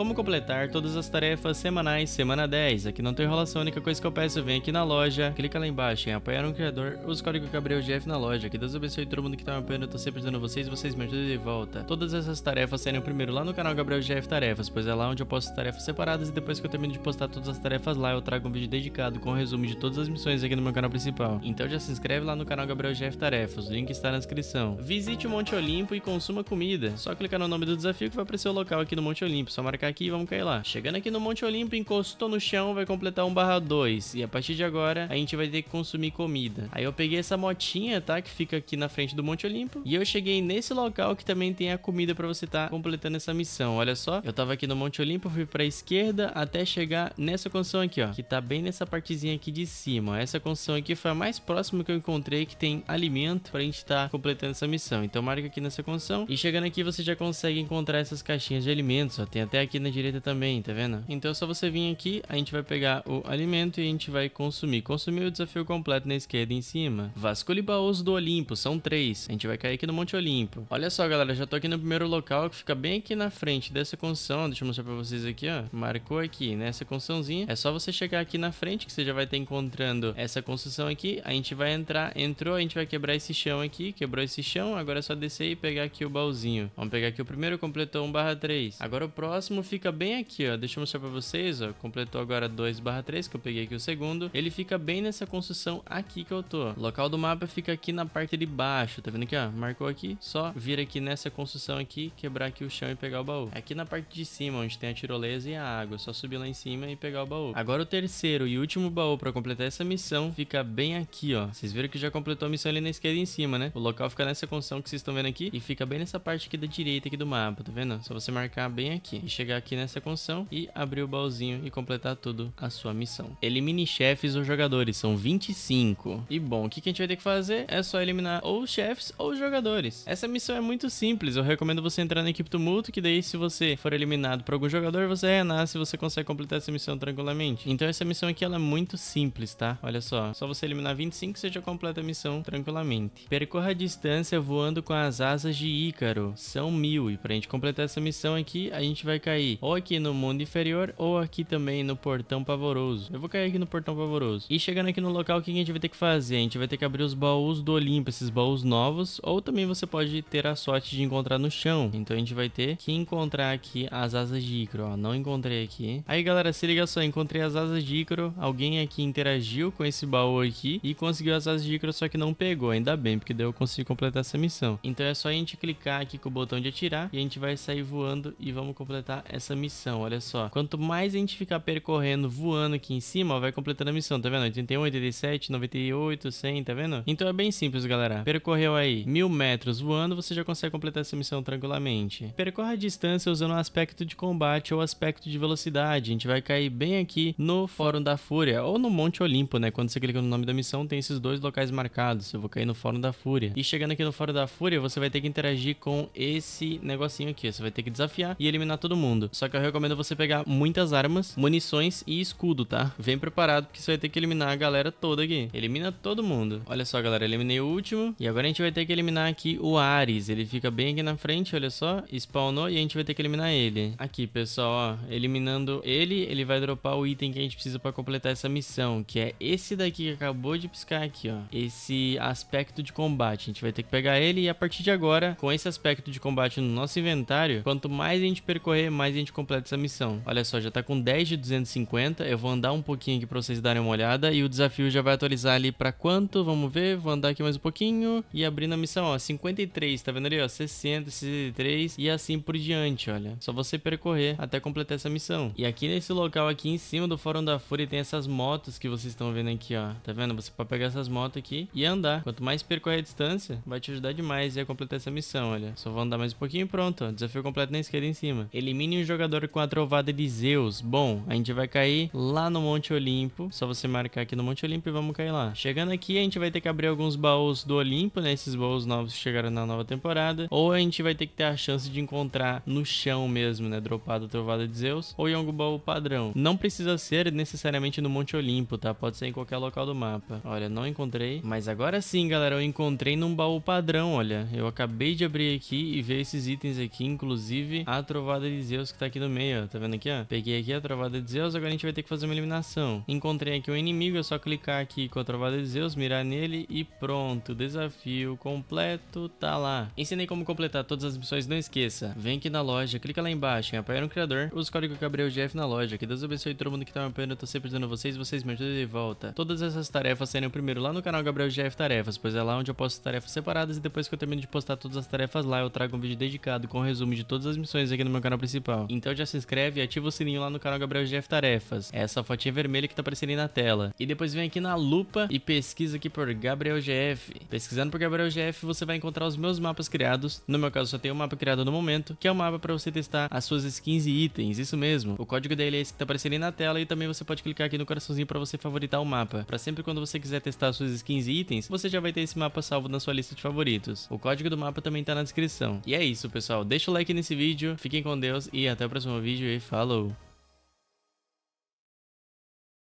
Como completar todas as tarefas semanais, semana 10. Aqui não tem enrolação, a única coisa que eu peço, vem aqui na loja, clica lá embaixo em apoiar um criador, usa o código GabrielGF na loja. Que Deus abençoe todo mundo que tá me apoiando, eu tô sempre ajudando vocês, vocês me ajudam de volta. Todas essas tarefas serem primeiro lá no canal GabrielGF Tarefas, pois é lá onde eu posto tarefas separadas e depois que eu termino de postar todas as tarefas lá, eu trago um vídeo dedicado com um resumo de todas as missões aqui no meu canal principal. Então já se inscreve lá no canal GabrielGF Tarefas, o link está na descrição. Visite o Monte Olimpo e consuma comida. Só clicar no nome do desafio que vai aparecer o local aqui no Monte Olimpo, só marcar aqui e vamos cair lá. Chegando aqui no Monte Olimpo, encostou no chão, vai completar 1/2. E a partir de agora, a gente vai ter que consumir comida. Aí eu peguei essa motinha, tá? Que fica aqui na frente do Monte Olimpo. E eu cheguei nesse local que também tem a comida pra você tá completando essa missão. Olha só, eu tava aqui no Monte Olimpo, fui pra esquerda até chegar nessa construção aqui, ó. Que tá bem nessa partezinha aqui de cima. Essa construção aqui foi a mais próxima que eu encontrei que tem alimento pra gente tá completando essa missão. Então marca aqui nessa construção. E chegando aqui, você já consegue encontrar essas caixinhas de alimentos, ó. Tem até aqui na direita também, tá vendo? Então é só você vir aqui, a gente vai pegar o alimento e a gente vai consumir. Consumir o desafio completo na esquerda em cima. Vasculhe baús do Olimpo, são 3. A gente vai cair aqui no Monte Olimpo. Olha só, galera, já tô aqui no primeiro local que fica bem aqui na frente dessa construção. Deixa eu mostrar pra vocês aqui, ó. Marcou aqui nessa construçãozinha. É só você chegar aqui na frente que você já vai estar encontrando essa construção aqui. A gente vai entrar, entrou, a gente vai quebrar esse chão aqui, quebrou esse chão. Agora é só descer e pegar aqui o baúzinho. Vamos pegar aqui o primeiro, completou 1/3. Agora o próximo fica bem aqui, ó. Deixa eu mostrar pra vocês, ó. Completou agora 2/3, que eu peguei aqui o segundo. Ele fica bem nessa construção aqui que eu tô. O local do mapa fica aqui na parte de baixo, tá vendo aqui, ó? Marcou aqui, só vir aqui nessa construção aqui, quebrar aqui o chão e pegar o baú. Aqui na parte de cima, onde tem a tirolesa e a água, só subir lá em cima e pegar o baú. Agora o terceiro e último baú pra completar essa missão fica bem aqui, ó. Vocês viram que já completou a missão ali na esquerda em cima, né? O local fica nessa construção que vocês estão vendo aqui e fica bem nessa parte aqui da direita aqui do mapa, tá vendo? Só você marcar bem aqui e chegar aqui nessa construção e abrir o baúzinho e completar tudo a sua missão. Elimine chefes ou jogadores, são 25. E bom, o que a gente vai ter que fazer é só eliminar ou chefes ou jogadores. Essa missão é muito simples, eu recomendo você entrar na equipe tumulto, que daí se você for eliminado por algum jogador, você renasce e você consegue completar essa missão tranquilamente. Então essa missão aqui, ela é muito simples, tá? Olha só, só você eliminar 25 você já completa a missão tranquilamente. Percorra a distância voando com as asas de Ícaro, são 1000. E pra gente completar essa missão aqui, a gente vai cair ou aqui no mundo inferior ou aqui também no portão pavoroso. Eu vou cair aqui no portão pavoroso. E chegando aqui no local, o que a gente vai ter que fazer? A gente vai ter que abrir os baús do Olimpo, esses baús novos, ou também você pode ter a sorte de encontrar no chão. Então a gente vai ter que encontrar aqui as asas de Ícaro, ó. Não encontrei aqui. Aí, galera, se liga só, encontrei as asas de Ícaro. Alguém aqui interagiu com esse baú aqui e conseguiu as asas de Ícaro, só que não pegou. Ainda bem, porque daí eu consigo completar essa missão. Então é só a gente clicar aqui com o botão de atirar e a gente vai sair voando e vamos completar essa missão. Olha só, quanto mais a gente ficar percorrendo, voando aqui em cima, ó, vai completando a missão, tá vendo? 81, 87, 98, 100, tá vendo? Então é bem simples, galera. Percorreu aí 1000 metros voando, você já consegue completar essa missão tranquilamente. Percorra a distância usando o aspecto de combate ou aspecto de velocidade. A gente vai cair bem aqui no Fórum da Fúria ou no Monte Olimpo, né? Quando você clica no nome da missão, tem esses dois locais marcados. Eu vou cair no Fórum da Fúria. E chegando aqui no Fórum da Fúria, você vai ter que interagir com esse negocinho aqui. Você vai ter que desafiar e eliminar todo mundo. Só que eu recomendo você pegar muitas armas, munições e escudo, tá? Vem preparado, porque você vai ter que eliminar a galera toda aqui. Elimina todo mundo. Olha só, galera, eliminei o último. E agora a gente vai ter que eliminar aqui o Ares. Ele fica bem aqui na frente, olha só. Spawnou e a gente vai ter que eliminar ele. Aqui, pessoal, ó. Eliminando ele, ele vai dropar o item que a gente precisa pra completar essa missão, que é esse daqui que acabou de piscar aqui, ó. Esse aspecto de combate. A gente vai ter que pegar ele e a partir de agora, com esse aspecto de combate no nosso inventário, quanto mais a gente percorrer, mais a gente completa essa missão. Olha só, já tá com 10 de 250. Eu vou andar um pouquinho aqui pra vocês darem uma olhada e o desafio já vai atualizar ali pra quanto? Vamos ver, vou andar aqui mais um pouquinho e abrindo a missão, ó, 53, tá vendo ali, ó, 60, 63 e assim por diante, olha. Só você percorrer até completar essa missão. E aqui nesse local aqui em cima do Fórum da Fúria tem essas motos que vocês estão vendo aqui, ó, tá vendo? Você pode pegar essas motos aqui e andar. Quanto mais percorrer a distância, vai te ajudar demais a completar essa missão, olha. Só vou andar mais um pouquinho e pronto, ó, desafio completo na esquerda em cima. Elimine um jogador com a Trovoada de Zeus. Bom, a gente vai cair lá no Monte Olimpo. Só você marcar aqui no Monte Olimpo e vamos cair lá. Chegando aqui, a gente vai ter que abrir alguns baús do Olimpo, né? Esses baús novos que chegaram na nova temporada. Ou a gente vai ter que ter a chance de encontrar no chão mesmo, né? Dropado a Trovoada de Zeus. Ou em algum baú padrão. Não precisa ser necessariamente no Monte Olimpo, tá? Pode ser em qualquer local do mapa. Olha, não encontrei. Mas agora sim, galera, eu encontrei num baú padrão, olha. Eu acabei de abrir aqui e ver esses itens aqui, inclusive a Trovoada de Zeus, Zeus que tá aqui no meio, ó. Tá vendo aqui, ó? Peguei aqui a Trovoada de Zeus, agora a gente vai ter que fazer uma eliminação. Encontrei aqui um inimigo, é só clicar aqui com a Trovoada de Zeus, mirar nele e pronto. Desafio completo, tá lá. Ensinei como completar todas as missões, não esqueça. Vem aqui na loja, clica lá embaixo em apoiar um criador, usa o código GabrielGF na loja. Que Deus abençoe todo mundo que tá me apoiando, eu tô sempre dando vocês me ajudam de volta. Todas essas tarefas saem primeiro lá no canal GabrielGF Tarefas, pois é lá onde eu posto tarefas separadas e depois que eu termino de postar todas as tarefas lá, eu trago um vídeo dedicado com um resumo de todas as missões aqui no meu canal principal. Então já se inscreve e ativa o sininho lá no canal GabrielGF Tarefas. É essa fotinha vermelha que tá aparecendo aí na tela. E depois vem aqui na lupa e pesquisa aqui por GabrielGF. Pesquisando por GabrielGF, você vai encontrar os meus mapas criados. No meu caso, só tem um mapa criado no momento, que é um mapa pra você testar as suas skins e itens. Isso mesmo. O código dele é esse que tá aparecendo aí na tela e também você pode clicar aqui no coraçãozinho pra você favoritar o mapa. Pra sempre quando você quiser testar suas skins e itens, você já vai ter esse mapa salvo na sua lista de favoritos. O código do mapa também tá na descrição. E é isso, pessoal. Deixa o like nesse vídeo, fiquem com Deus e até o próximo vídeo e falou!